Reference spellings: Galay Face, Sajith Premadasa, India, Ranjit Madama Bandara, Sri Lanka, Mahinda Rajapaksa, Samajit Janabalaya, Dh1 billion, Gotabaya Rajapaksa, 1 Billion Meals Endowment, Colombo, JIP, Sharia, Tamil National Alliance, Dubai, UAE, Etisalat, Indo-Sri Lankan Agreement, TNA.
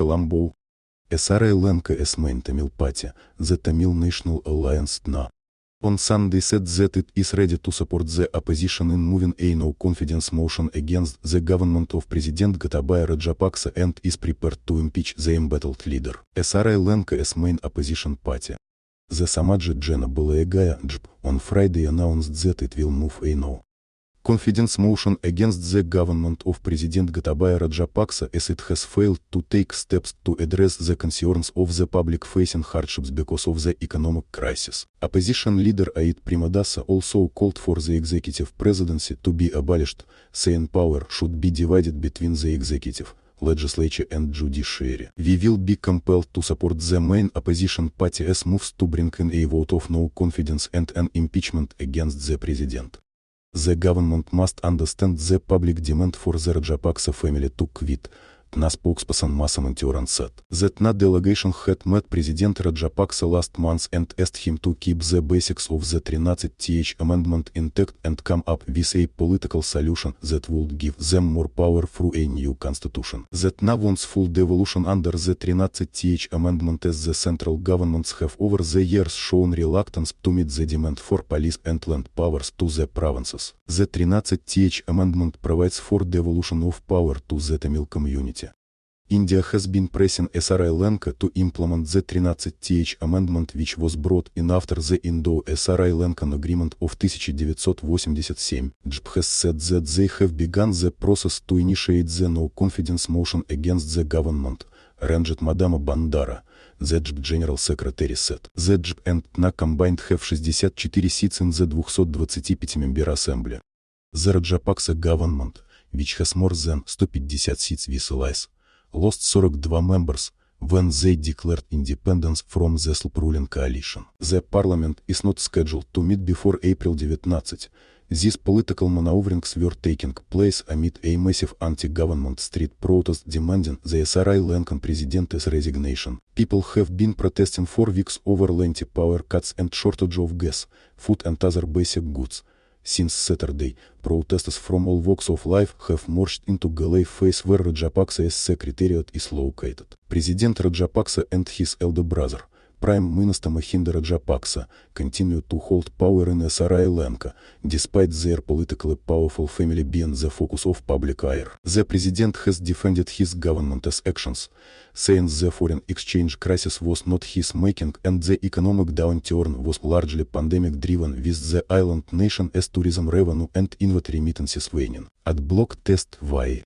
Colombo, SRI Lanka as main Tamil party, the Tamil National Alliance (TNA). On Sunday said that it is ready to support the opposition in moving a no-confidence motion against the government of President Gotabaya Rajapaksa and is prepared to impeach the embattled leader. SRI Lanka as main opposition party. The Samajit Janabalaya (JIP) on Friday announced that it will move a no-confidence motion against the government of President Gotabaya Rajapaksa as it has failed to take steps to address the concerns of the public facing hardships because of the economic crisis. Opposition leader Sajith Premadasa also called for the executive presidency to be abolished, saying power should be divided between the executive, legislature and judiciary. We will be compelled to support the main opposition party as moves to bring in a vote of no confidence and an impeachment against the president. The government must understand the public demand for the Rajapaksa family to quit, TNA spokesperson Mahinda said. The TNA delegation had met President Rajapaksa last month and asked him to keep the basics of the 13th amendment intact and come up with a political solution that would give them more power through a new constitution. The TNA wants full devolution under the 13th amendment as the central governments have over the years shown reluctance to meet the demand for police and land powers to the provinces. The 13th amendment provides for devolution of power to the Tamil community. India has been pressing SRI Lanka to implement the 13th amendment which was brought in after the Indo-Sri Lankan Agreement of 1987. JIP has said that they have begun the process to initiate the no-confidence motion against the government, Ranjit Madama Bandara, the JIP General Secretary said. The JIP and TNA combined have 64 seats in the 225-member assembly. The Rajapaksa government, which has more than 150 seats with allies, lost 42 members when they declared independence from the ruling coalition. The parliament is not scheduled to meet before April 19. These political maneuverings were taking place amid a massive anti-government street protest demanding the SRI Lankan president's resignation. People have been protesting for weeks over lengthy power cuts and shortage of gas, food and other basic goods. Since Saturday, protesters from all walks of life have marched into Galay Face where Rajapaksa's secretariat is located. President Rajapaksa and his elder brother, Prime Minister Mahinda Rajapaksa, continue to hold power in SRI Lanka, despite their politically powerful family being the focus of public ire. The president has defended his government's actions, saying the foreign exchange crisis was not his making and the economic downturn was largely pandemic-driven, with the island nation as tourism revenue and inward remittances waning. At block test Y.